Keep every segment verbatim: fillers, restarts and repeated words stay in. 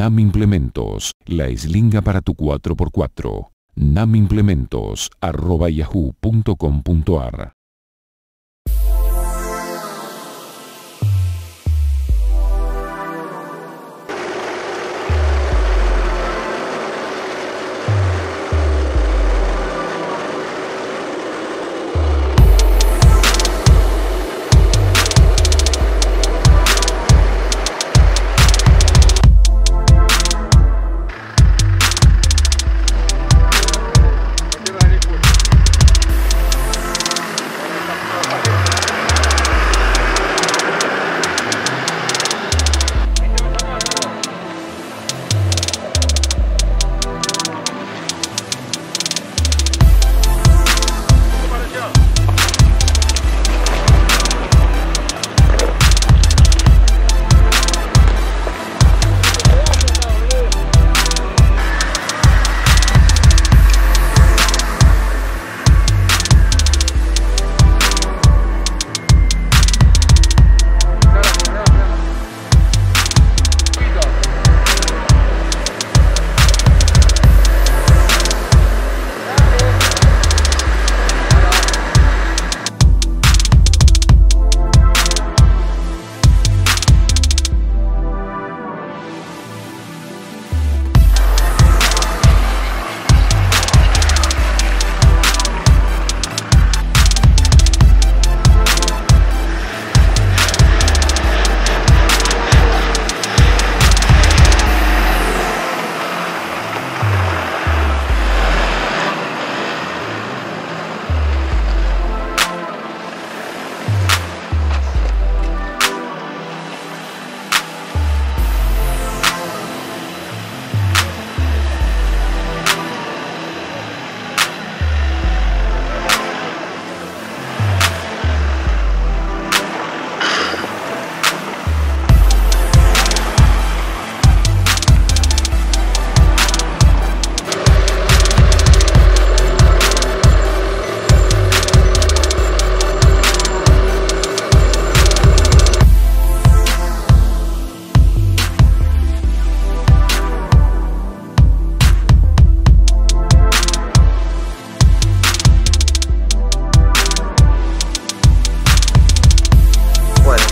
NAM Implementos, la eslinga para tu cuatro por cuatro. NAM Implementos, arroba yahoo punto com punto ar.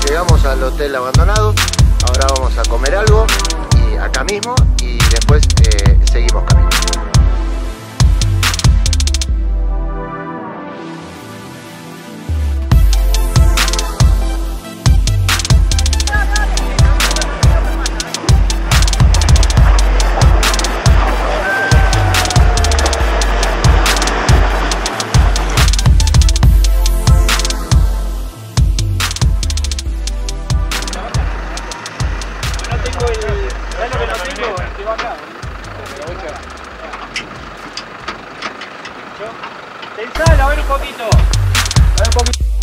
Llegamos al hotel abandonado, ahora vamos a comer algo y acá mismo y después eh, seguimos camino. Pensala, a ver un poquito. A ver un poquito.